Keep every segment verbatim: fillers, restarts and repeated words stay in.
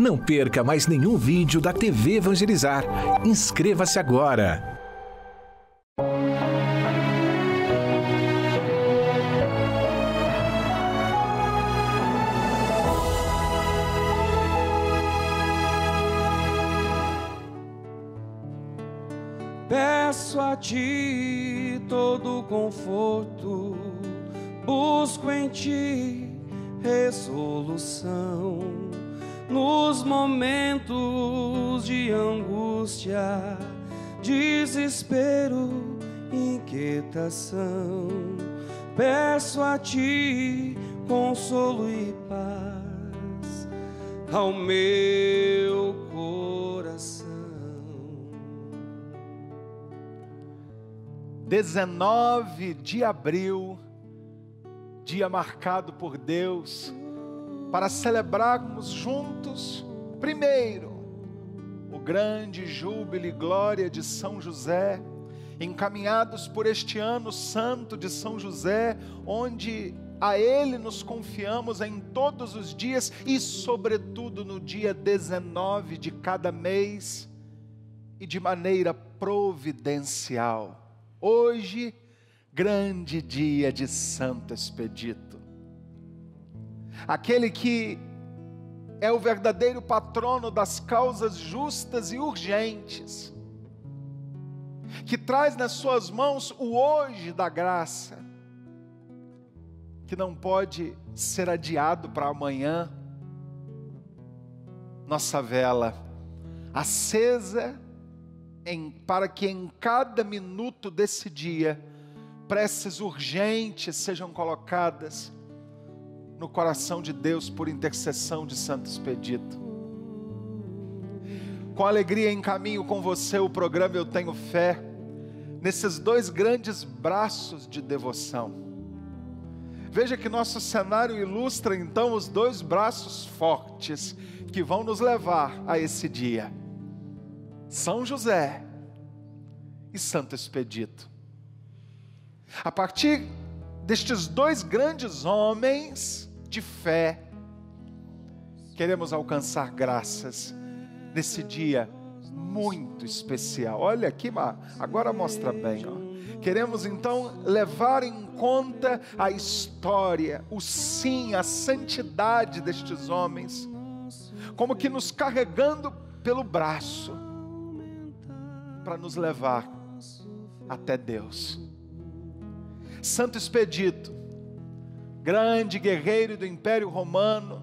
Não perca mais nenhum vídeo da T V Evangelizar. Inscreva-se agora! Peço a ti todo conforto, busco em ti resolução, nos momentos de angústia, desespero, inquietação. Peço a ti consolo e paz ao meu coração. dezenove de abril, dia marcado por Deus para celebrarmos juntos, primeiro, o grande júbilo e glória de São José, encaminhados por este ano santo de São José, onde a ele nos confiamos em todos os dias e, sobretudo, no dia dezenove de cada mês e de maneira providencial. Hoje, grande dia de Santo Expedito, aquele que é o verdadeiro patrono das causas justas e urgentes, que traz nas suas mãos o hoje da graça, que não pode ser adiado para amanhã. Nossa vela acesa, Em, para que em cada minuto desse dia, preces urgentes sejam colocadas no coração de Deus por intercessão de Santo Expedito. Com alegria encaminho com você o programa Eu Tenho Fé, nesses dois grandes braços de devoção. Veja que nosso cenário ilustra então os dois braços fortes que vão nos levar a esse dia: São José e Santo Expedito. A partir destes dois grandes homens de fé, queremos alcançar graças nesse dia muito especial. Olha aqui, agora mostra bem, ó. Queremos então levar em conta a história, o sim, a santidade destes homens, como que nos carregando pelo braço, para nos levar até Deus. Santo Expedito, grande guerreiro do Império Romano,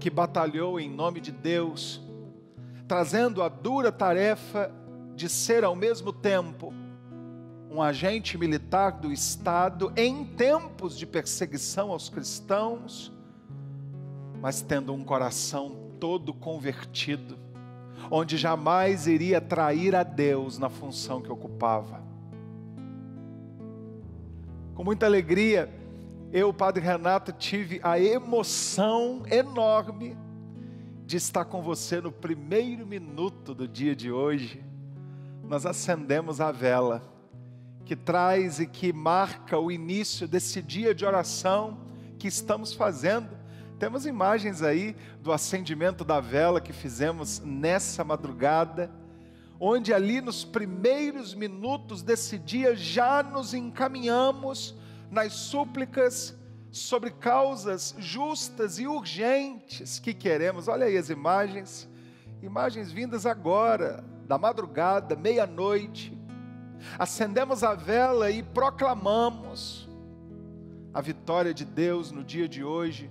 que batalhou em nome de Deus, trazendo a dura tarefa de ser ao mesmo tempo um agente militar do Estado em tempos de perseguição aos cristãos, mas tendo um coração todo convertido, onde jamais iria trair a Deus na função que ocupava. Com muita alegria, eu, Padre Renato, tive a emoção enorme de estar com você no primeiro minuto do dia de hoje. Nós acendemos a vela que traz e que marca o início desse dia de oração que estamos fazendo. Temos imagens aí do acendimento da vela que fizemos nessa madrugada, onde ali nos primeiros minutos desse dia já nos encaminhamos nas súplicas sobre causas justas e urgentes que queremos. Olha aí as imagens, imagens vindas agora, da madrugada, meia-noite. Acendemos a vela e proclamamos a vitória de Deus no dia de hoje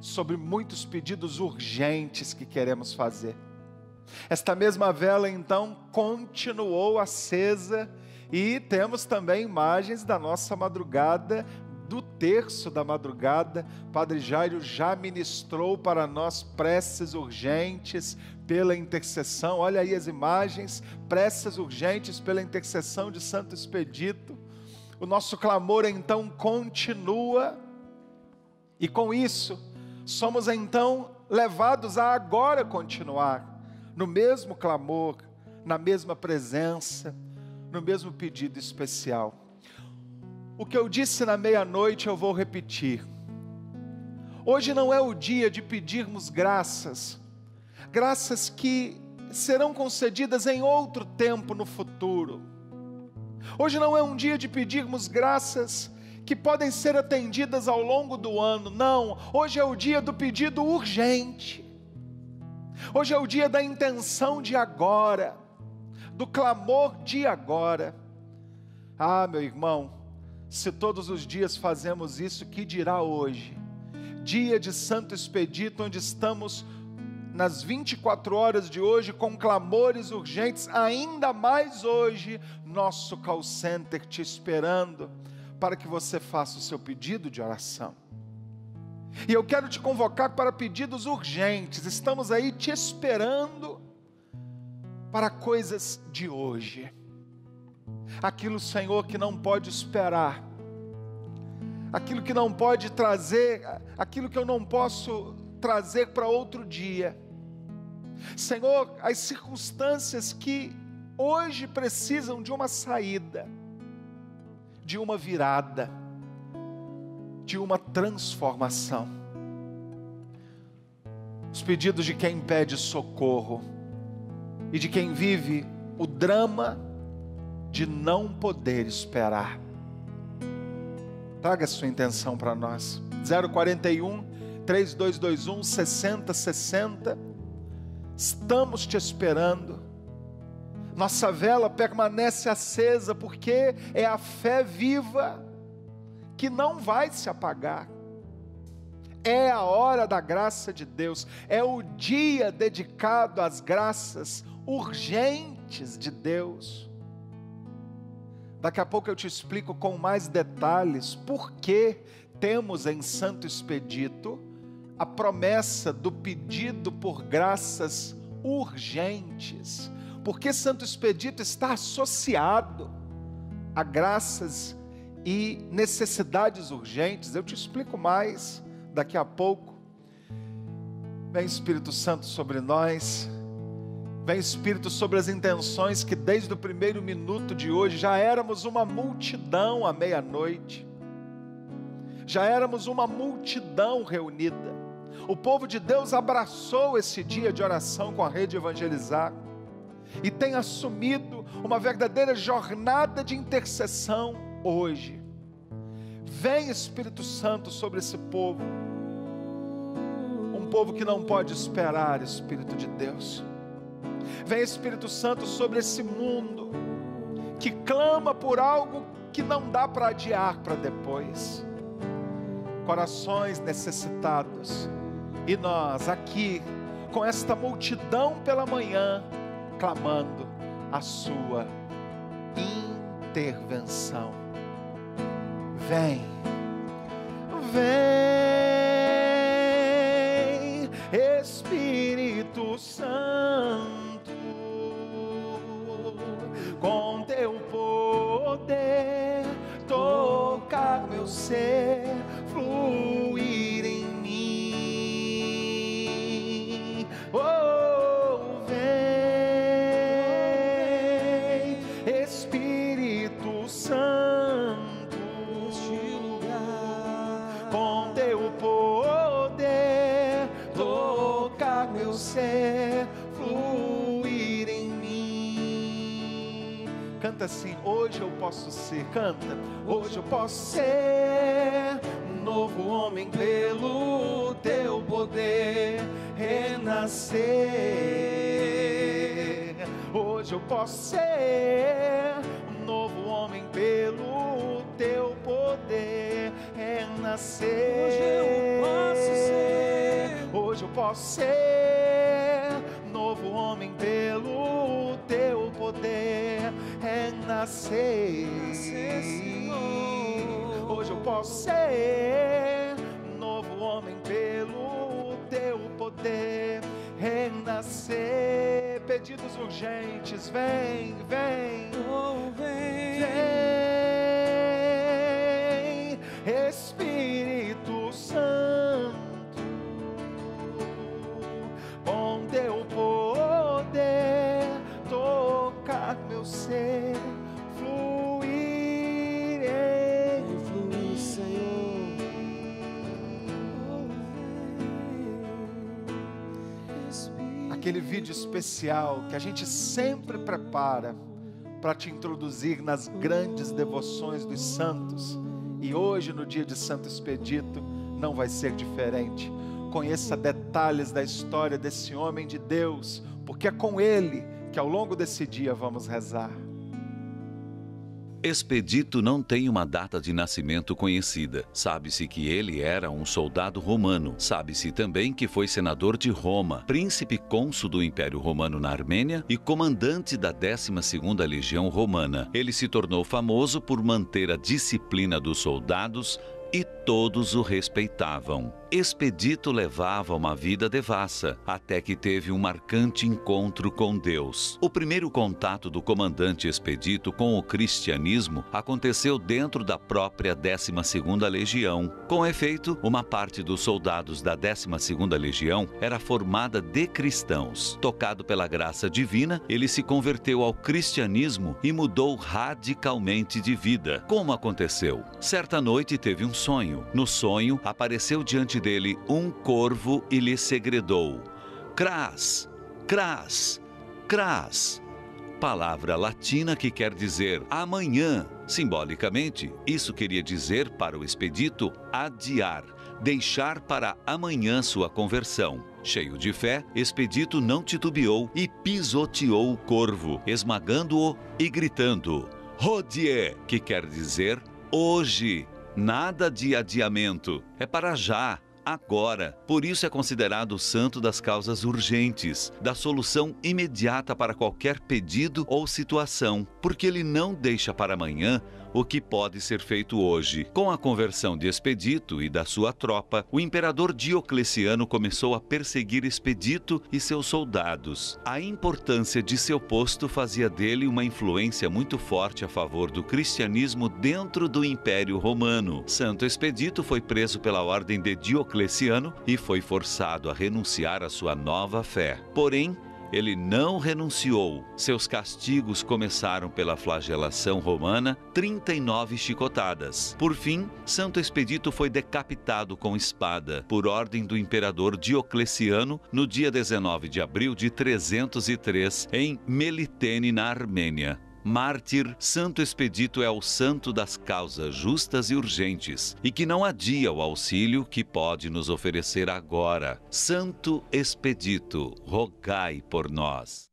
sobre muitos pedidos urgentes que queremos fazer. Esta mesma vela então continuou acesa e temos também imagens da nossa madrugada, do terço da madrugada. Padre Jairo já ministrou para nós preces urgentes pela intercessão. Olha aí as imagens, preces urgentes pela intercessão de Santo Expedito. O nosso clamor então continua e com isso somos então levados a agora continuar no mesmo clamor, na mesma presença, no mesmo pedido especial. O que eu disse na meia-noite eu vou repetir. Hoje não é o dia de pedirmos graças, graças que serão concedidas em outro tempo no futuro. Hoje não é um dia de pedirmos graças que podem ser atendidas ao longo do ano, não. Hoje é o dia do pedido urgente. Hoje é o dia da intenção de agora, do clamor de agora. Ah, meu irmão, se todos os dias fazemos isso, que dirá hoje? Dia de Santo Expedito, onde estamos nas vinte e quatro horas de hoje, com clamores urgentes, ainda mais hoje, nosso call center te esperando, para que você faça o seu pedido de oração. E eu quero te convocar para pedidos urgentes, estamos aí te esperando, para coisas de hoje, aquilo, Senhor, que não pode esperar, aquilo que não pode trazer, aquilo que eu não posso trazer para outro dia. Senhor, as circunstâncias que hoje precisam de uma saída, de uma virada, de uma transformação. Os pedidos de quem pede socorro e de quem vive o drama de não poder esperar. Traga a sua intenção para nós. zero quatro um, três dois dois um, seis zero seis zero. Estamos te esperando. Nossa vela permanece acesa porque é a fé viva que não vai se apagar. É a hora da graça de Deus, é o dia dedicado às graças urgentes de Deus. Daqui a pouco eu te explico com mais detalhes por que temos em Santo Expedito a promessa do pedido por graças urgentes. Porque Santo Expedito está associado a graças e necessidades urgentes. Eu te explico mais daqui a pouco. Vem Espírito Santo sobre nós. Vem Espírito sobre as intenções que desde o primeiro minuto de hoje já éramos uma multidão à meia-noite. Já éramos uma multidão reunida. O povo de Deus abraçou esse dia de oração com a Rede Evangelizar e tem assumido uma verdadeira jornada de intercessão hoje. Vem Espírito Santo sobre esse povo. Um povo que não pode esperar, Espírito de Deus. Vem Espírito Santo sobre esse mundo que clama por algo que não dá para adiar para depois. Corações necessitados, e nós aqui com esta multidão pela manhã clamando a sua intervenção. Vem, vem Espírito Santo com teu poder, tocar meu ser, fluir em mim. Oh, vem Espírito Santo neste lugar, com teu poder, tocar meu ser, fluir em mim. Canta assim: hoje eu posso ser. Canta: hoje eu posso ser novo homem pelo teu poder, renascer. Hoje eu posso ser um novo homem pelo teu poder, renascer. Hoje eu posso ser. Hoje eu posso ser novo homem pelo teu poder, renascer. Hoje eu posso ser um novo homem pelo teu poder, renascer. Pedidos urgentes, vem, vem, oh, vem, vem, Espírito Santo, com teu poder, tocar meu ser. Fluir em mim, Senhor. aquele vídeo especial que a gente sempre prepara para te introduzir nas grandes devoções dos santos. E hoje, no dia de Santo Expedito, não vai ser diferente. Conheça detalhes da história desse homem de Deus, porque é com ele que ao longo desse dia vamos rezar. Expedito não tem uma data de nascimento conhecida. Sabe-se que ele era um soldado romano. Sabe-se também que foi senador de Roma, príncipe cônsul do Império Romano na Armênia e comandante da décima segunda Legião Romana. Ele se tornou famoso por manter a disciplina dos soldados e todos o respeitavam. Expedito levava uma vida devassa, até que teve um marcante encontro com Deus. O primeiro contato do comandante Expedito com o cristianismo aconteceu dentro da própria décima segunda Legião. Com efeito, uma parte dos soldados da décima segunda Legião era formada de cristãos. Tocado pela graça divina, ele se converteu ao cristianismo e mudou radicalmente de vida. Como aconteceu? Certa noite teve um sonho. No sonho, apareceu diante dele um corvo e lhe segredou: "Crás, crás, crás", palavra latina que quer dizer amanhã. Simbolicamente, isso queria dizer para o Expedito adiar, deixar para amanhã sua conversão. Cheio de fé, Expedito não titubeou e pisoteou o corvo, esmagando-o e gritando: "Hodie", que quer dizer hoje. Nada de adiamento, é para já, agora. Por isso é considerado o santo das causas urgentes, da solução imediata para qualquer pedido ou situação, porque ele não deixa para amanhã o que pode ser feito hoje. Com a conversão de Expedito e da sua tropa, o imperador Diocleciano começou a perseguir Expedito e seus soldados. A importância de seu posto fazia dele uma influência muito forte a favor do cristianismo dentro do Império Romano. Santo Expedito foi preso pela ordem de Diocleciano e foi forçado a renunciar à sua nova fé. Porém, ele não renunciou. Seus castigos começaram pela flagelação romana, trinta e nove chicotadas. Por fim, Santo Expedito foi decapitado com espada, por ordem do imperador Diocleciano, no dia dezenove de abril de trezentos e três, em Melitene, na Armênia. Mártir, Santo Expedito é o santo das causas justas e urgentes, e que não adia o auxílio que pode nos oferecer agora. Santo Expedito, rogai por nós.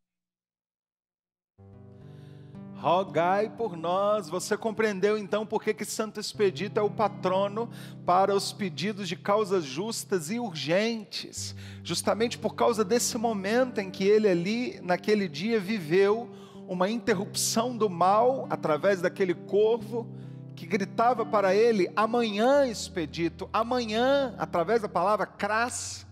Rogai por nós. Você compreendeu então por que que Santo Expedito é o patrono para os pedidos de causas justas e urgentes? Justamente por causa desse momento em que ele ali, naquele dia, viveu uma interrupção do mal através daquele corvo que gritava para ele: amanhã, Expedito, amanhã. Através da palavra crás,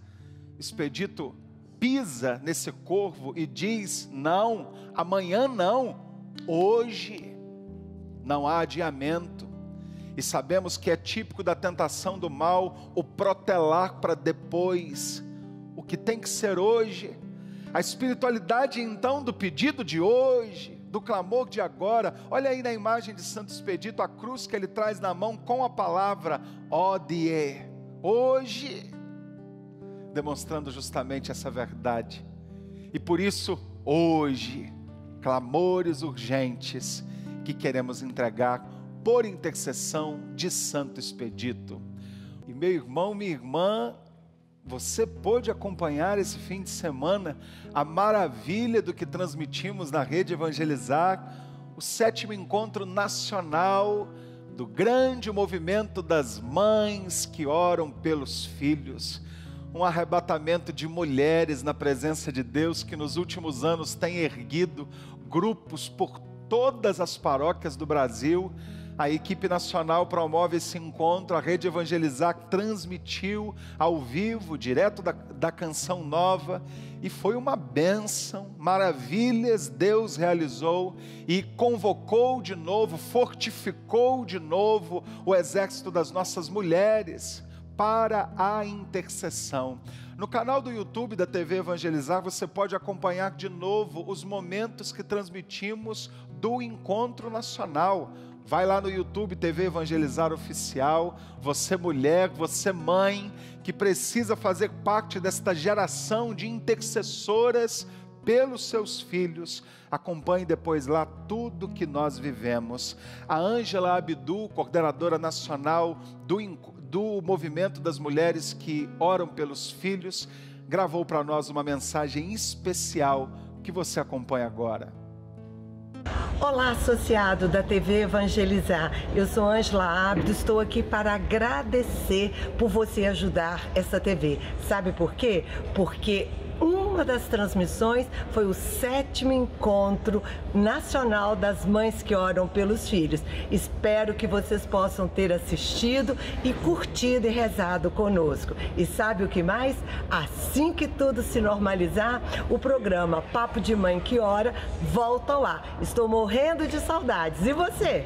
Expedito pisa nesse corvo e diz: não, amanhã não, hoje. Não há adiamento. E sabemos que é típico da tentação do mal o protelar para depois o que tem que ser hoje. A espiritualidade então do pedido de hoje, do clamor de agora. Olha aí na imagem de Santo Expedito a cruz que ele traz na mão com a palavra Hodie, hoje, demonstrando justamente essa verdade. E por isso, hoje, clamores urgentes que queremos entregar por intercessão de Santo Expedito. E meu irmão, minha irmã, você pôde acompanhar esse fim de semana a maravilha do que transmitimos na Rede Evangelizar, o sétimo encontro nacional do grande movimento das mães que oram pelos filhos. Um arrebatamento de mulheres na presença de Deus que nos últimos anos tem erguido grupos por todas as paróquias do Brasil. A equipe nacional promove esse encontro, a Rede Evangelizar transmitiu ao vivo, direto da, da Canção Nova, e foi uma bênção, maravilhas Deus realizou, e convocou de novo, fortificou de novo o exército das nossas mulheres para a intercessão. No canal do YouTube da T V Evangelizar, você pode acompanhar de novo os momentos que transmitimos do Encontro Nacional, Vai lá no YouTube, T V Evangelizar Oficial. Você mulher, você mãe, que precisa fazer parte desta geração de intercessoras pelos seus filhos, acompanhe depois lá tudo que nós vivemos. A Ângela Abdo, coordenadora nacional do, do movimento das mulheres que oram pelos filhos, gravou para nós uma mensagem especial que você acompanha agora. Olá, associado da T V Evangelizar, eu sou Ângela Abdo, estou aqui para agradecer por você ajudar essa T V. Sabe por quê? Porque uma das transmissões foi o sétimo encontro nacional das mães que oram pelos filhos. Espero que vocês possam ter assistido e curtido e rezado conosco. E sabe o que mais? Assim que tudo se normalizar, o programa Papo de Mãe que Ora volta lá. Estou morrendo de saudades. E você?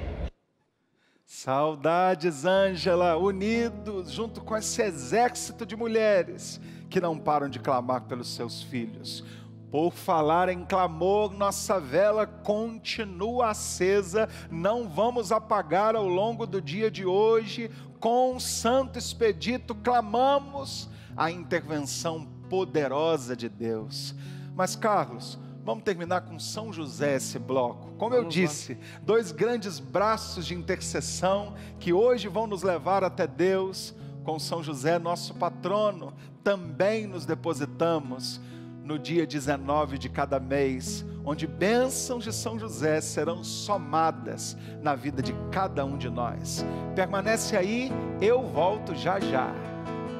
Saudades, Ângela, unidos junto com esse exército de mulheres que não param de clamar pelos seus filhos. Por falar em clamor, nossa vela continua acesa, não vamos apagar ao longo do dia de hoje. Com o Santo Expedito clamamos a intervenção poderosa de Deus. Mas, Carlos, vamos terminar com São José esse bloco. Como eu disse, dois grandes braços de intercessão que hoje vão nos levar até Deus. Com São José, nosso patrono, também nos depositamos no dia dezenove de cada mês, onde bênçãos de São José serão somadas na vida de cada um de nós. Permanece aí, eu volto já já.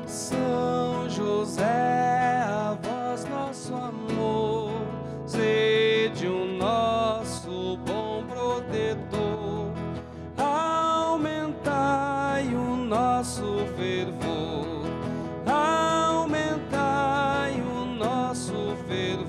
São José, a vós nosso amor, sede o nosso bom protetor, aumentai o nosso fervor, aumentai o nosso fervor.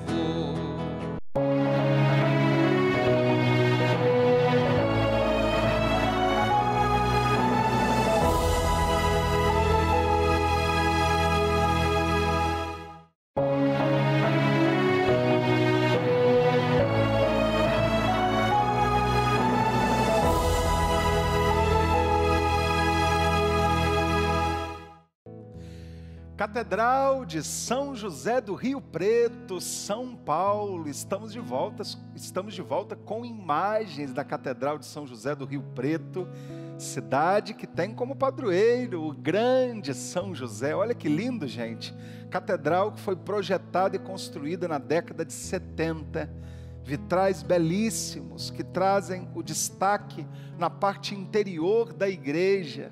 Catedral de São José do Rio Preto, São Paulo, estamos de volta, estamos de volta com imagens da Catedral de São José do Rio Preto, cidade que tem como padroeiro o grande São José. Olha que lindo, gente, catedral que foi projetada e construída na década de setenta, vitrais belíssimos que trazem o destaque na parte interior da igreja.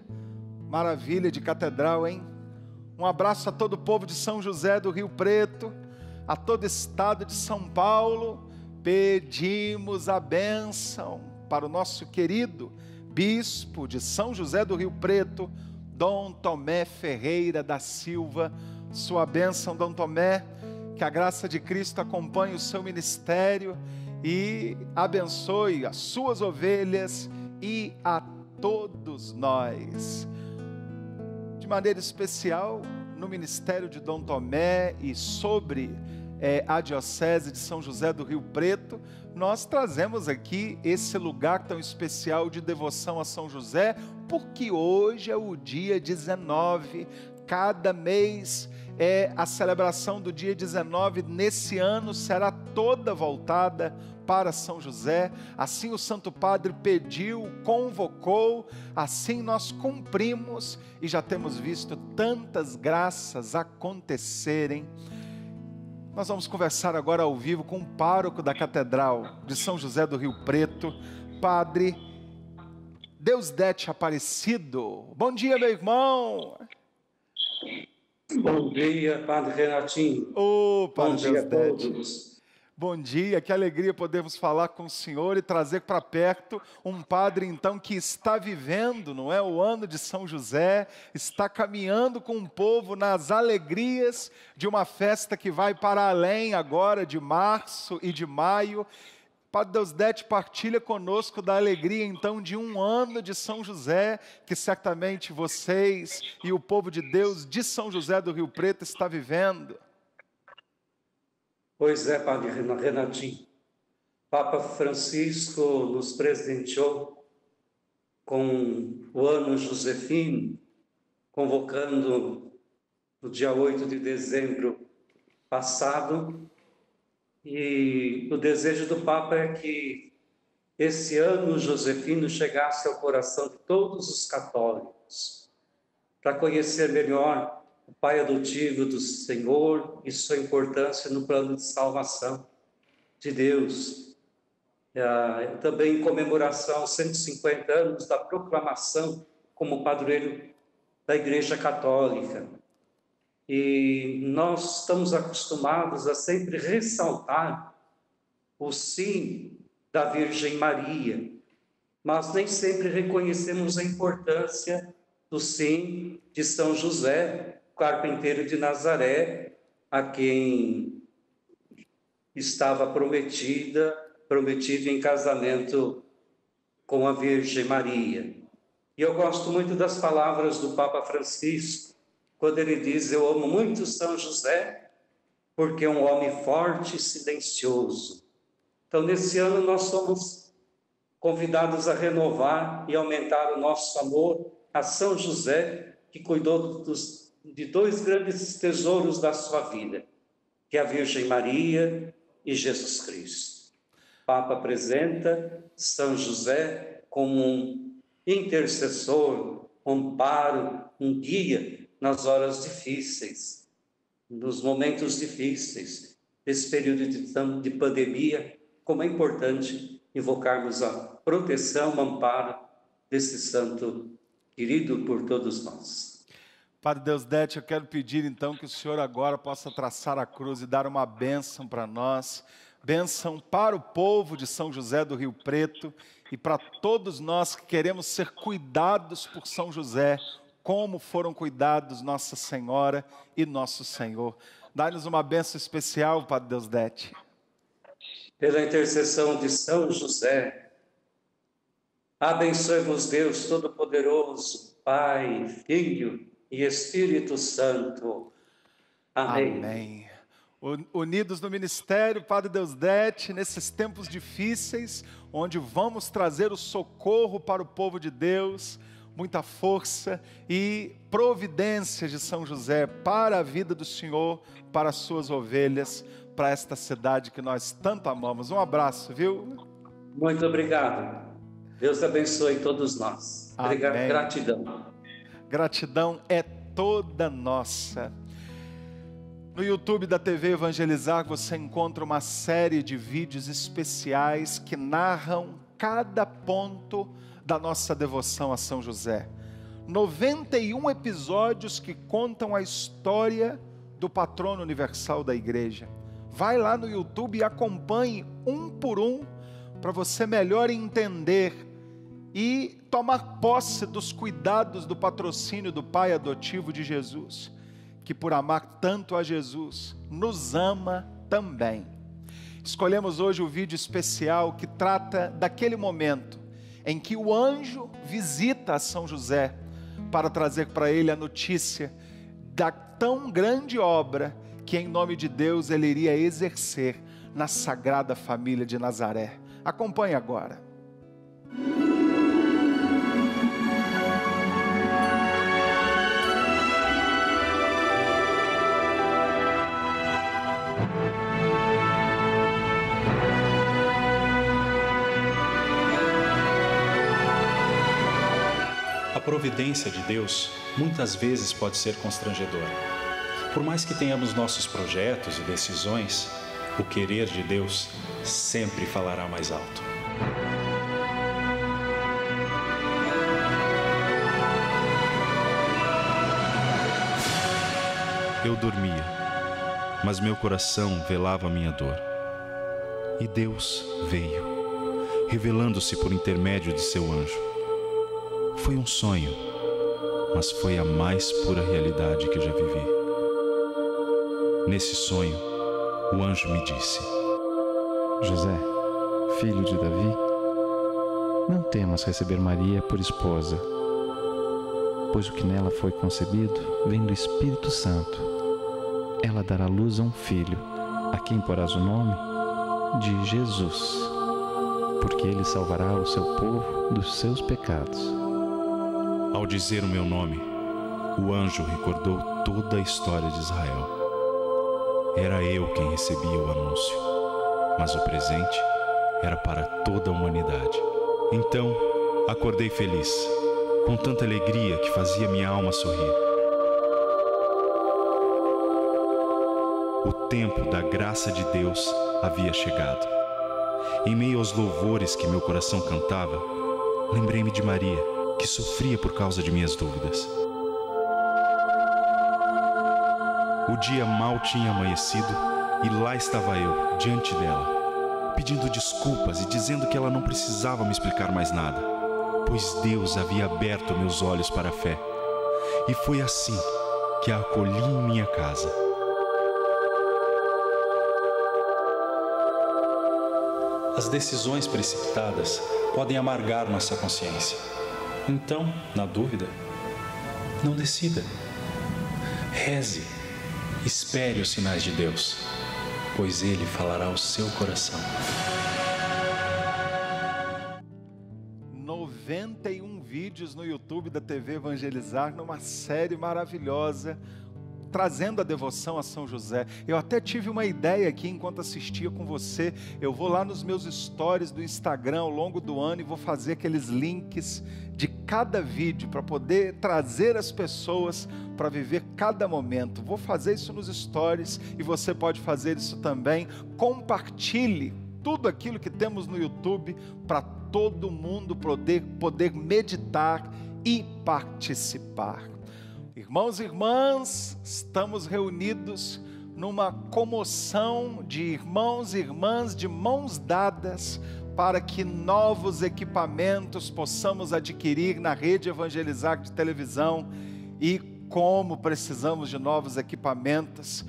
Maravilha de catedral, hein? Um abraço a todo o povo de São José do Rio Preto, a todo o estado de São Paulo. Pedimos a bênção para o nosso querido bispo de São José do Rio Preto, Dom Tomé Ferreira da Silva. Sua bênção, Dom Tomé, que a graça de Cristo acompanhe o seu ministério e abençoe as suas ovelhas e a todos nós. De maneira especial, no ministério de Dom Tomé e sobre eh, a diocese de São José do Rio Preto, nós trazemos aqui esse lugar tão especial de devoção a São José, porque hoje é o dia dezenove, cada mês é a celebração do dia dezenove, nesse ano será toda voltada para São José. Assim o Santo Padre pediu, convocou, assim nós cumprimos e já temos visto tantas graças acontecerem. Nós vamos conversar agora ao vivo com o pároco da Catedral de São José do Rio Preto, Padre Deusdete Aparecido. Bom dia, meu irmão! Bom dia, Padre Renatinho. Oh, Padre Bom dia Deusdete. a todos. Bom dia, que alegria podermos falar com o senhor e trazer para perto um padre, então, que está vivendo, não é, o ano de São José, está caminhando com o povo nas alegrias de uma festa que vai para além agora de março e de maio. Padre Deusdete, partilha conosco da alegria, então, de um ano de São José, que certamente vocês e o povo de Deus de São José do Rio Preto está vivendo. Pois é, Padre Renatinho, Papa Francisco nos presenteou com o ano Josefino, convocando no dia oito de dezembro passado, e o desejo do Papa é que esse ano Josefino chegasse ao coração de todos os católicos, para conhecer melhor o Pai adotivo do Senhor e sua importância no plano de salvação de Deus. É, também em comemoração aos cento e cinquenta anos da proclamação como padroeiro da Igreja Católica. E nós estamos acostumados a sempre ressaltar o sim da Virgem Maria, mas nem sempre reconhecemos a importância do sim de São José, carpinteiro de Nazaré, a quem estava prometida, prometido em casamento com a Virgem Maria. E eu gosto muito das palavras do Papa Francisco, quando ele diz: eu amo muito São José, porque é um homem forte e silencioso. Então, nesse ano, nós somos convidados a renovar e aumentar o nosso amor a São José, que cuidou dos de dois grandes tesouros da sua vida, que é a Virgem Maria e Jesus Cristo. O Papa apresenta São José como um intercessor, um amparo, um guia nas horas difíceis, nos momentos difíceis, desse período de, de pandemia, como é importante invocarmos a proteção, o amparo desse santo querido por todos nós. Padre Deusdete, eu quero pedir então que o senhor agora possa traçar a cruz e dar uma bênção para nós, bênção para o povo de São José do Rio Preto e para todos nós que queremos ser cuidados por São José, como foram cuidados Nossa Senhora e Nosso Senhor. Dá-lhes uma bênção especial, Padre Deusdete. Pela intercessão de São José, abençoe-vos Deus Todo-Poderoso, Pai, Filho e Espírito Santo. Amém. Amém. Unidos no ministério, Padre Deusdete, nesses tempos difíceis, onde vamos trazer o socorro para o povo de Deus, muita força e providências de São José para a vida do Senhor, para as suas ovelhas, para esta cidade que nós tanto amamos. Um abraço, viu? Muito obrigado. Deus abençoe todos nós. Obrigado. Amém. Gratidão. Gratidão é toda nossa. No YouTube da T V Evangelizar você encontra uma série de vídeos especiais que narram cada ponto da nossa devoção a São José. noventa e um episódios que contam a história do patrono universal da Igreja. Vai lá no YouTube e acompanhe um por um para você melhor entender e tomar posse dos cuidados do patrocínio do Pai adotivo de Jesus, que por amar tanto a Jesus, nos ama também. Escolhemos hoje o vídeo especial que trata daquele momento em que o anjo visita a São José para trazer para ele a notícia da tão grande obra que em nome de Deus ele iria exercer na Sagrada Família de Nazaré. Acompanhe agora. A providência de Deus muitas vezes pode ser constrangedora. Por mais que tenhamos nossos projetos e decisões, o querer de Deus sempre falará mais alto. Eu dormia, mas meu coração velava a minha dor. E Deus veio, revelando-se por intermédio de seu anjo. Foi um sonho, mas foi a mais pura realidade que já vivi. Nesse sonho, o anjo me disse: José, filho de Davi, não temas receber Maria por esposa, pois o que nela foi concebido vem do Espírito Santo. Ela dará luz a um filho, a quem porás o nome de Jesus, porque ele salvará o seu povo dos seus pecados. Ao dizer o meu nome, o anjo recordou toda a história de Israel. Era eu quem recebia o anúncio, mas o presente era para toda a humanidade. Então, acordei feliz, com tanta alegria que fazia minha alma sorrir. O tempo da graça de Deus havia chegado. Em meio aos louvores que meu coração cantava, lembrei-me de Maria, que sofria por causa de minhas dúvidas. O dia mal tinha amanhecido e lá estava eu, diante dela, pedindo desculpas e dizendo que ela não precisava me explicar mais nada, pois Deus havia aberto meus olhos para a fé. E foi assim que a acolhi em minha casa. As decisões precipitadas podem amargar nossa consciência. Então, na dúvida, não decida. Reze. Espere os sinais de Deus, pois Ele falará ao seu coração. noventa e um vídeos no YouTube da T V Evangelizar, numa série maravilhosa, trazendo a devoção a São José. Eu até tive uma ideia aqui enquanto assistia com você. Eu vou lá nos meus stories do Instagram ao longo do ano e vou fazer aqueles links de cada vídeo para poder trazer as pessoas para viver cada momento. Vou fazer isso nos stories e você pode fazer isso também. Compartilhe tudo aquilo que temos no YouTube para todo mundo poder, poder meditar e participar. Irmãos e irmãs, estamos reunidos numa comoção de irmãos e irmãs de mãos dadas, para que novos equipamentos possamos adquirir na Rede Evangelizar de televisão. E como precisamos de novos equipamentos.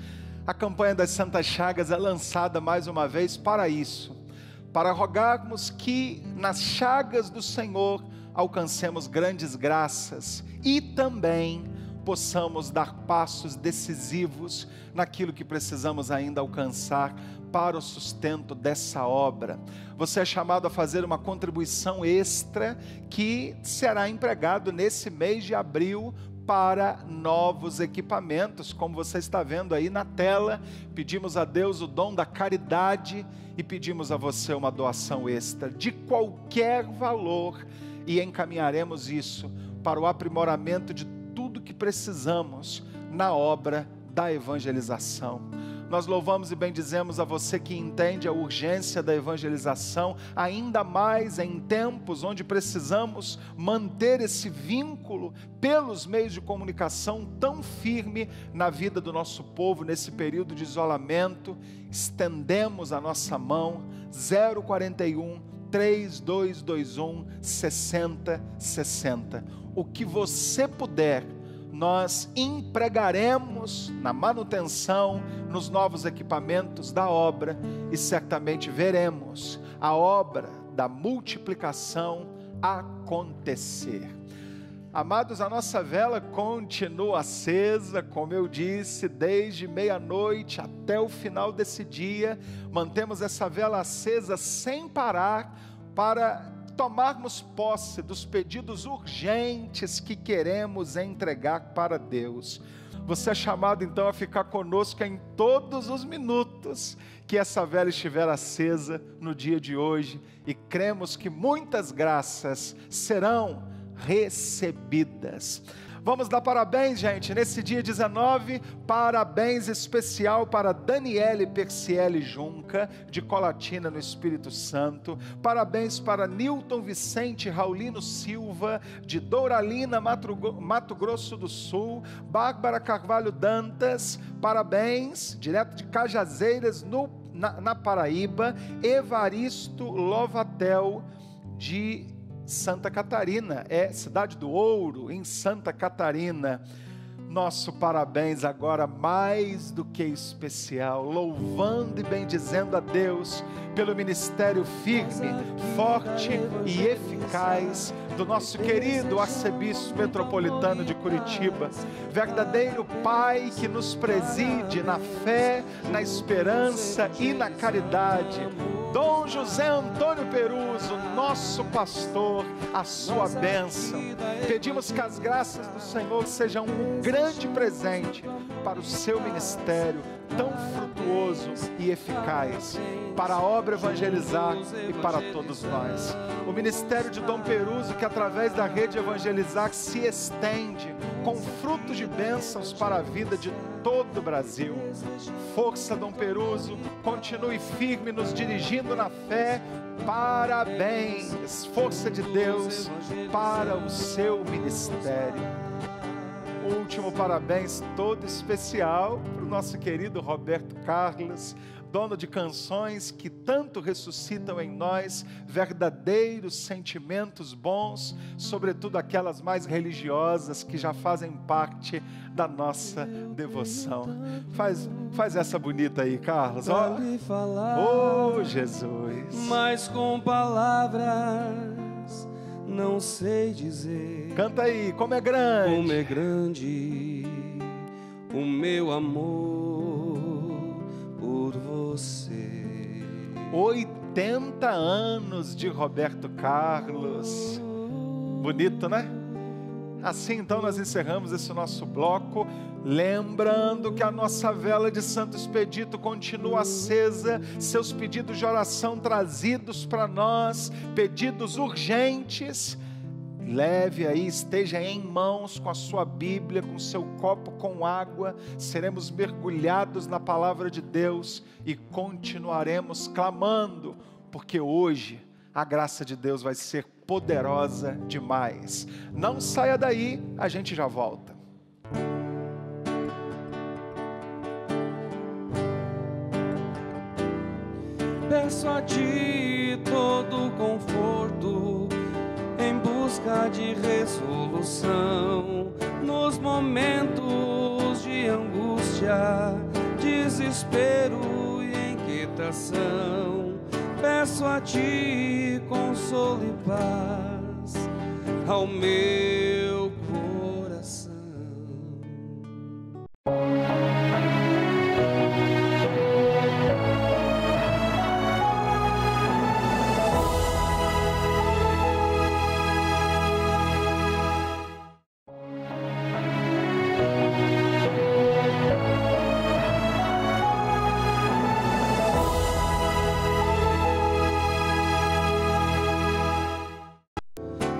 A campanha das Santas Chagas é lançada mais uma vez para isso, para rogarmos que nas chagas do Senhor alcancemos grandes graças e também possamos dar passos decisivos naquilo que precisamos ainda alcançar para o sustento dessa obra. Você é chamado a fazer uma contribuição extra que será empregado nesse mês de abril para novos equipamentos, como você está vendo aí na tela. Pedimos a Deus o dom da caridade e pedimos a você uma doação extra de qualquer valor e encaminharemos isso para o aprimoramento de tudo que precisamos na obra da evangelização. Nós louvamos e bendizemos a você que entende a urgência da evangelização, ainda mais em tempos onde precisamos manter esse vínculo pelos meios de comunicação tão firme na vida do nosso povo, nesse período de isolamento. Estendemos a nossa mão, zero quatro um, três dois dois um, seis zero seis zero. O que você puder, nós empregaremos na manutenção, nos novos equipamentos da obra, e certamente veremos a obra da multiplicação acontecer. Amados, a nossa vela continua acesa, como eu disse, desde meia-noite até o final desse dia. Mantemos essa vela acesa sem parar para tomarmos posse dos pedidos urgentes que queremos entregar para Deus. Você é chamado então a ficar conosco em todos os minutos que essa vela estiver acesa no dia de hoje, e cremos que muitas graças serão recebidas. Vamos dar parabéns, gente, nesse dia dezenove, parabéns especial para Daniele Perciele Junca, de Colatina, no Espírito Santo. Parabéns para Nilton Vicente Raulino Silva, de Douralina, Mato Grosso do Sul. Bárbara Carvalho Dantas, parabéns, direto de Cajazeiras, no, na, na Paraíba. Evaristo Lovatel, de Santa Catarina, é Cidade do Ouro, em Santa Catarina. Nosso parabéns agora mais do que especial, louvando e bendizendo a Deus pelo ministério firme, forte e eficaz do nosso querido arcebispo metropolitano de Curitiba, verdadeiro Pai que nos preside na fé, na esperança e na caridade. Dom José Antônio Peruzzo, nosso pastor, a sua bênção. Pedimos que as graças do Senhor sejam um grande presente para o seu ministério tão frutuoso e eficaz, para a obra Evangelizar e para todos nós. O ministério de Dom Peruzzo, que através da rede Evangelizar se estende com frutos de bênçãos para a vida de todo o Brasil. Força, Dom Peruzzo, continue firme nos dirigindo na fé. Parabéns, força de Deus para o seu ministério. Último parabéns todo especial para o nosso querido Roberto Carlos, dono de canções que tanto ressuscitam em nós verdadeiros sentimentos bons, sobretudo aquelas mais religiosas que já fazem parte da nossa devoção. Faz, faz essa bonita aí, Carlos. Ó. Oh, Jesus. Mas com palavras não sei dizer. Canta aí, como é grande. Como é grande o meu amor por você. oitenta anos de Roberto Carlos. Bonito, né? Assim então nós encerramos esse nosso bloco, lembrando que a nossa vela de Santo Expedito continua acesa, seus pedidos de oração trazidos para nós, pedidos urgentes, leve aí, esteja em mãos com a sua Bíblia, com o seu copo com água, seremos mergulhados na palavra de Deus e continuaremos clamando, porque hoje a graça de Deus vai ser poderosa demais. Não saia daí, a gente já volta. Peço a ti todo conforto em busca de resolução nos momentos de angústia, desespero e inquietação. Peço a ti consolo e paz ao meu coração.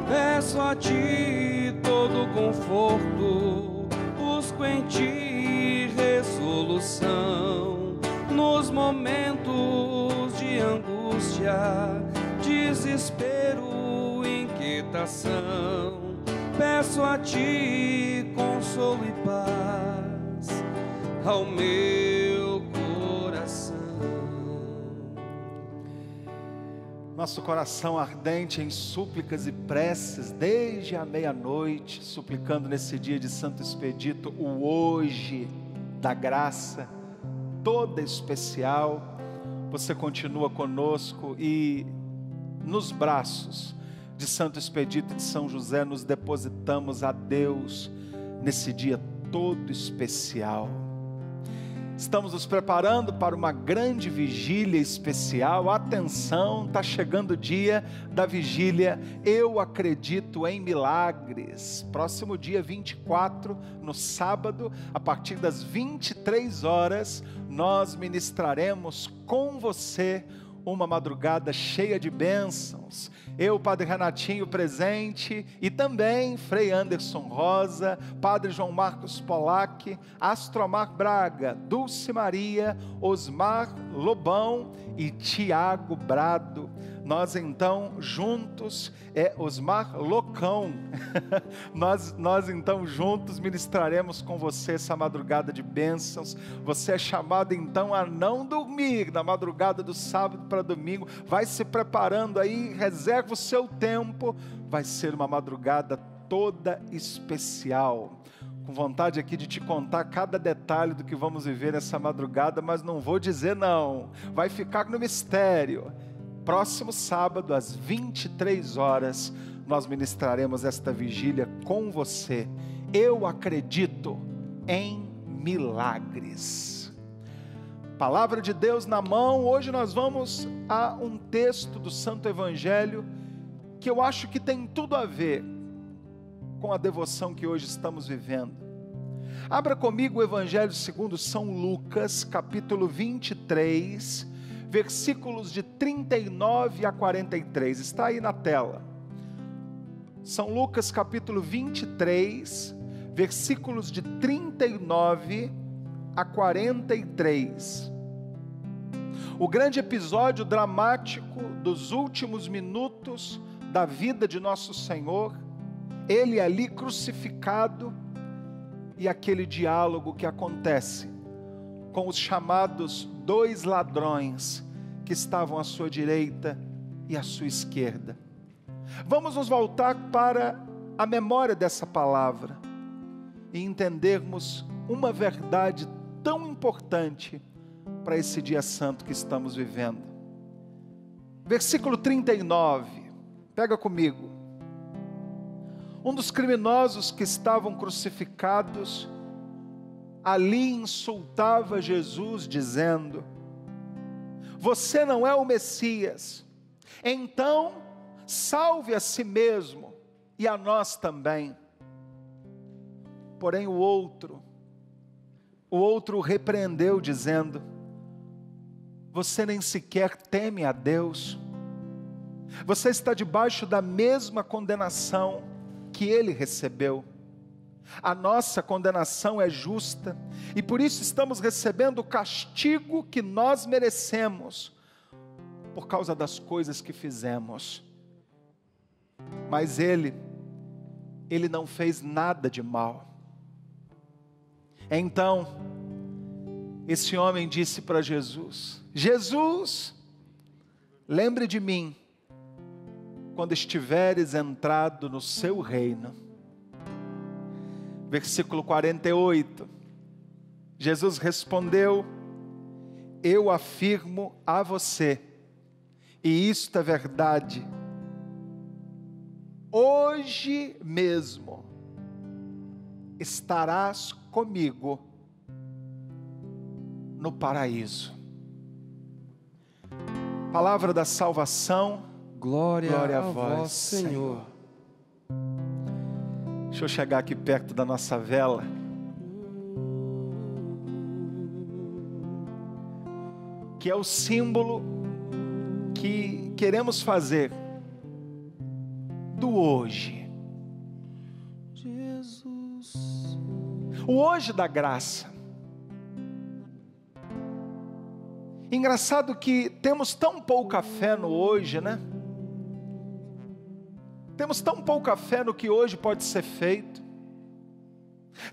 Peço a ti todo conforto, busco em ti resolução nos momentos de angústia, desespero, inquietação. Peço a ti consolo e paz ao meu coração. Nosso coração ardente em súplicas e preces desde a meia-noite, suplicando nesse dia de Santo Expedito o hoje da graça toda especial. Você continua conosco e nos braços de Santo Expedito e de São José nos depositamos a Deus nesse dia todo especial. Estamos nos preparando para uma grande vigília especial. Atenção, está chegando o dia da vigília Eu Acredito em Milagres. Próximo dia vinte e quatro, no sábado, a partir das vinte e três horas, nós ministraremos com você uma madrugada cheia de bênçãos. Eu, Padre Renatinho, presente, e também Frei Anderson Rosa, Padre João Marcos Polack, Astromar Braga, Dulce Maria, Osmar Lobão e Thiago Brado. Nós então juntos, é Osmar Locão, nós, nós então juntos ministraremos com você essa madrugada de bênçãos. Você é chamado então a não dormir na madrugada do sábado para domingo, vai se preparando aí, reserva o seu tempo, vai ser uma madrugada toda especial. Com vontade aqui de te contar cada detalhe do que vamos viver essa madrugada, mas não vou dizer não, vai ficar no mistério. Próximo sábado, às vinte e três horas, nós ministraremos esta vigília com você. Eu acredito em milagres. Palavra de Deus na mão. Hoje nós vamos a um texto do Santo Evangelho que eu acho que tem tudo a ver com a devoção que hoje estamos vivendo. Abra comigo o Evangelho segundo São Lucas, capítulo vinte e três, versículos de trinta e nove a quarenta e três, está aí na tela. São Lucas, capítulo vinte e três, versículos de trinta e nove a quarenta e três. O grande episódio dramático dos últimos minutos da vida de nosso Senhor, Ele ali crucificado, e aquele diálogo que acontece com os chamados dois ladrões que estavam à sua direita e à sua esquerda. Vamos nos voltar para a memória dessa palavra e entendermos uma verdade tão importante para esse dia santo que estamos vivendo. Versículo trinta e nove, pega comigo. Um dos criminosos que estavam crucificados ali insultava Jesus dizendo: "Você não é o Messias, então salve a si mesmo e a nós também." Porém o outro, o outro o repreendeu dizendo: "Você nem sequer teme a Deus, você está debaixo da mesma condenação que Ele recebeu. A nossa condenação é justa, e por isso estamos recebendo o castigo que nós merecemos, por causa das coisas que fizemos. Mas Ele, Ele não fez nada de mal." Então, esse homem disse para Jesus: "Jesus, lembre de mim quando estiveres entrado no seu reino." Versículo quarenta e oito, Jesus respondeu: "Eu afirmo a você, e isto é verdade, hoje mesmo estarás comigo no paraíso." Palavra da salvação. Glória, Glória a, a vós, Senhor. Senhor. Deixa eu chegar aqui perto da nossa vela. Que é o símbolo que queremos fazer do hoje. Jesus. O hoje da graça. Engraçado que temos tão pouca fé no hoje, né? Temos tão pouca fé no que hoje pode ser feito.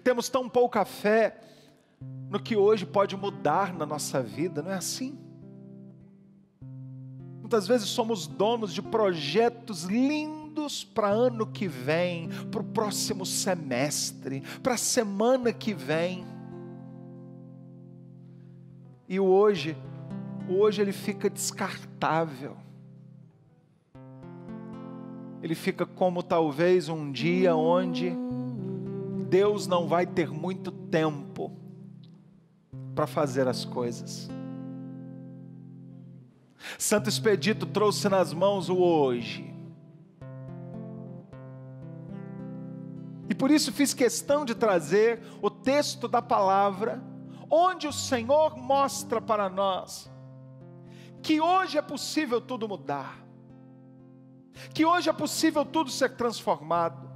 Temos tão pouca fé no que hoje pode mudar na nossa vida, não é assim? Muitas vezes somos donos de projetos lindos para ano que vem, para o próximo semestre, para a semana que vem. E o hoje, o hoje ele fica descartável. Ele fica como talvez um dia onde Deus não vai ter muito tempo para fazer as coisas. Santo Expedito trouxe nas mãos o hoje. E por isso fiz questão de trazer o texto da palavra, onde o Senhor mostra para nós que hoje é possível tudo mudar, que hoje é possível tudo ser transformado.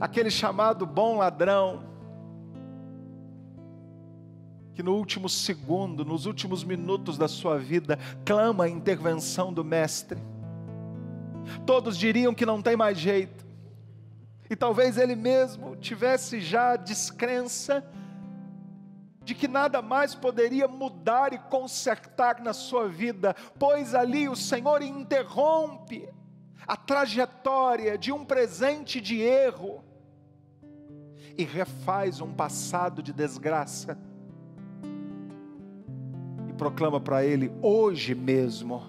Aquele chamado bom ladrão, que no último segundo, nos últimos minutos da sua vida, clama a intervenção do mestre. Todos diriam que não tem mais jeito, e talvez ele mesmo tivesse já a descrença de que nada mais poderia mudar e consertar na sua vida, pois ali o Senhor interrompe a trajetória de um presente de erro e refaz um passado de desgraça e proclama para ele: "Hoje mesmo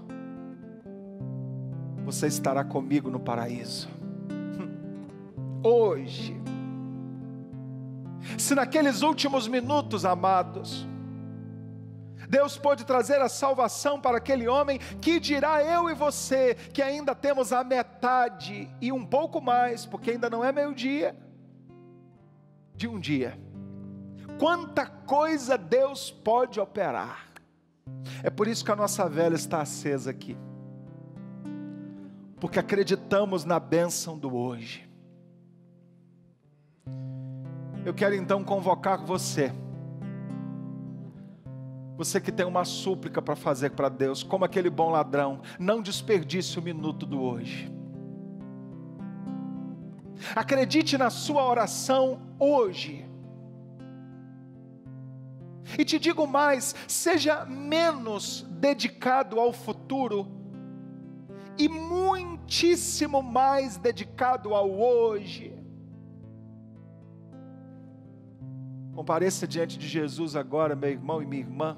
você estará comigo no paraíso." Hoje. se naqueles últimos minutos, amados, Deus pôde trazer a salvação para aquele homem, que dirá eu e você, que ainda temos a metade e um pouco mais, porque ainda não é meio-dia, de um dia. Quanta coisa Deus pode operar! É por isso que a nossa vela está acesa aqui, porque acreditamos na bênção do hoje. Eu quero então convocar você, você que tem uma súplica para fazer para Deus, como aquele bom ladrão, não desperdice o minuto do hoje. Acredite na sua oração hoje. E te digo mais, seja menos dedicado ao futuro e muitíssimo mais dedicado ao hoje. Compareça diante de Jesus agora, meu irmão e minha irmã,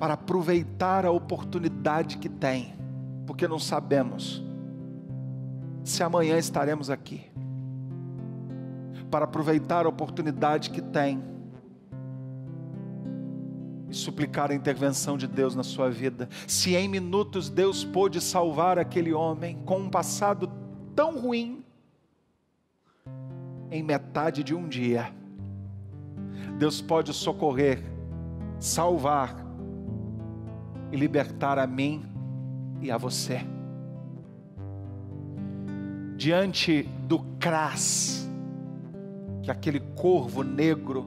para aproveitar a oportunidade que tem, porque não sabemos se amanhã estaremos aqui. Para aproveitar a oportunidade que tem e suplicar a intervenção de Deus na sua vida. Se em minutos Deus pôde salvar aquele homem com um passado tão ruim, em metade de um dia, Deus pode socorrer, salvar e libertar a mim e a você. Diante do cras que aquele corvo negro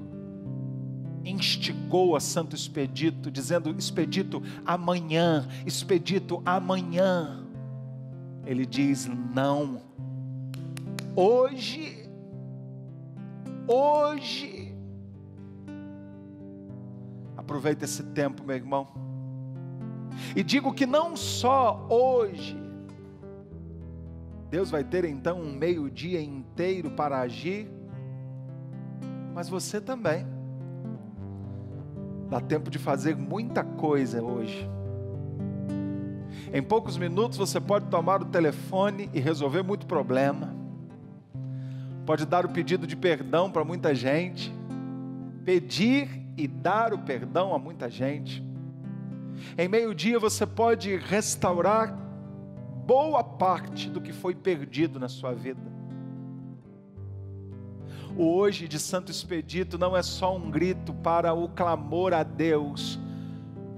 instigou a Santo Expedito, dizendo: Expedito, amanhã, Expedito, amanhã. Ele diz: não, hoje, hoje. Aproveita esse tempo, meu irmão, e digo que não só hoje, Deus vai ter então um meio-dia inteiro para agir, mas você também. Dá tempo de fazer muita coisa hoje. Em poucos minutos você pode tomar o telefone e resolver muito problema. Pode dar o pedido de perdão para muita gente. Pedir e dar o perdão a muita gente. Em meio-dia você pode restaurar boa parte do que foi perdido na sua vida. O hoje de Santo Expedito não é só um grito para o clamor a Deus,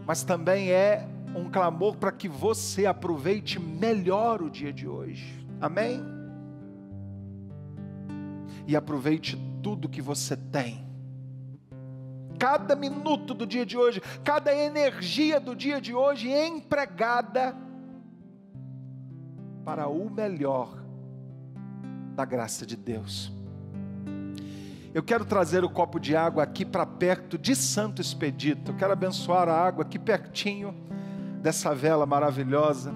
mas também é um clamor para que você aproveite melhor o dia de hoje, amém? E aproveite tudo que você tem, cada minuto do dia de hoje, cada energia do dia de hoje empregada para o melhor da graça de Deus. Eu quero trazer o copo de água aqui para perto de Santo Expedito. Eu quero abençoar a água aqui pertinho dessa vela maravilhosa.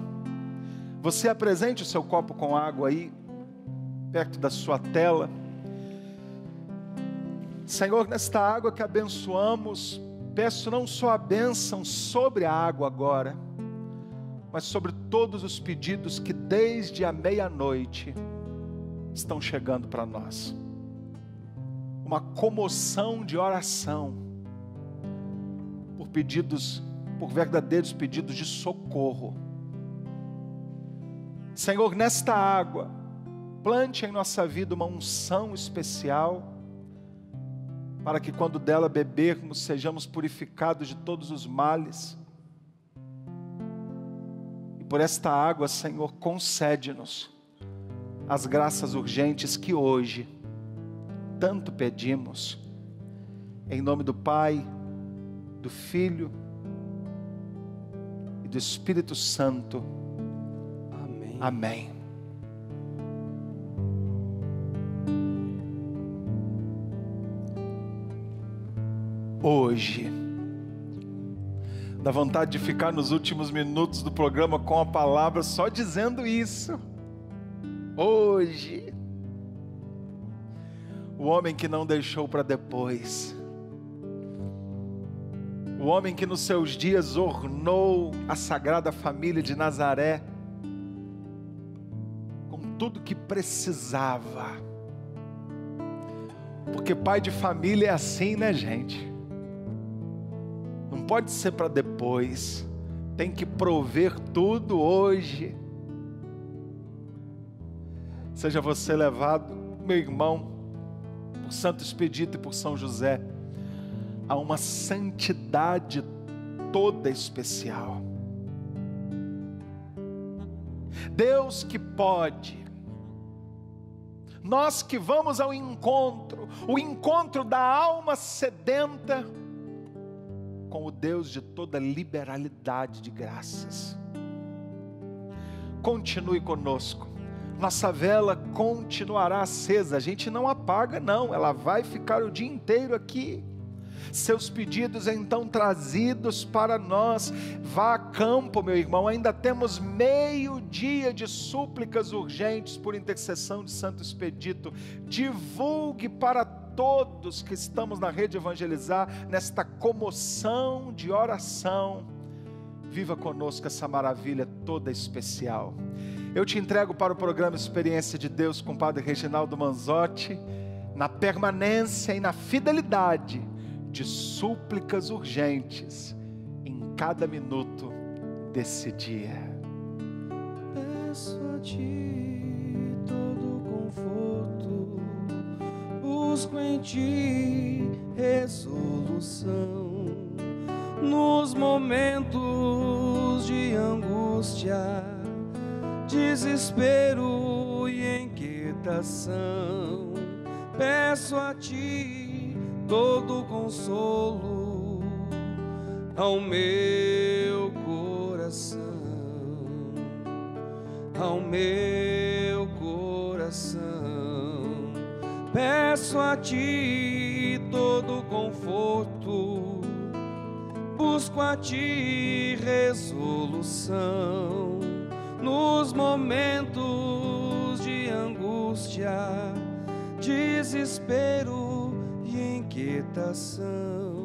Você apresente o seu copo com água aí, perto da sua tela. Senhor, nesta água que abençoamos, peço não só a bênção sobre a água agora, mas sobre todos os pedidos que desde a meia-noite estão chegando para nós. Uma comoção de oração, por pedidos, por verdadeiros pedidos de socorro. Senhor, nesta água, plante em nossa vida uma unção especial, para que quando dela bebermos, sejamos purificados de todos os males. E por esta água, Senhor, concede-nos as graças urgentes que hoje tanto pedimos, em nome do Pai, do Filho e do Espírito Santo. Amém. Amém. Hoje, dá vontade de ficar nos últimos minutos do programa com a palavra só dizendo isso. Hoje. O homem que não deixou para depois, o homem que nos seus dias ornou a Sagrada Família de Nazaré com tudo que precisava, Porque pai de família é assim, né, gente? Não pode ser para depois. Tem que prover tudo hoje. Seja você levado, meu irmão, por Santo Expedito e por São José, a uma santidade toda especial. Deus que pode, nós que vamos ao encontro, o encontro da alma sedenta com o Deus de toda liberalidade de graças. Continue conosco, nossa vela continuará acesa, a gente não apaga não, ela vai ficar o dia inteiro aqui. Seus pedidos então trazidos para nós, vá a campo, meu irmão, ainda temos meio dia de súplicas urgentes por intercessão de Santo Expedito. Divulgue para todos que estamos na Rede Evangelizar, nesta comoção de oração. Viva conosco essa maravilha toda especial. Eu te entrego para o programa Experiência de Deus com o Padre Reginaldo Manzotti, na permanência e na fidelidade de súplicas urgentes em cada minuto desse dia. Peço a ti todo conforto, busco em ti resolução nos momentos de angústia, desespero e inquietação. Peço a ti todo consolo ao meu coração, ao meu coração. Peço a ti todo conforto, busco a ti resolução nos momentos de angústia, desespero, inquietação.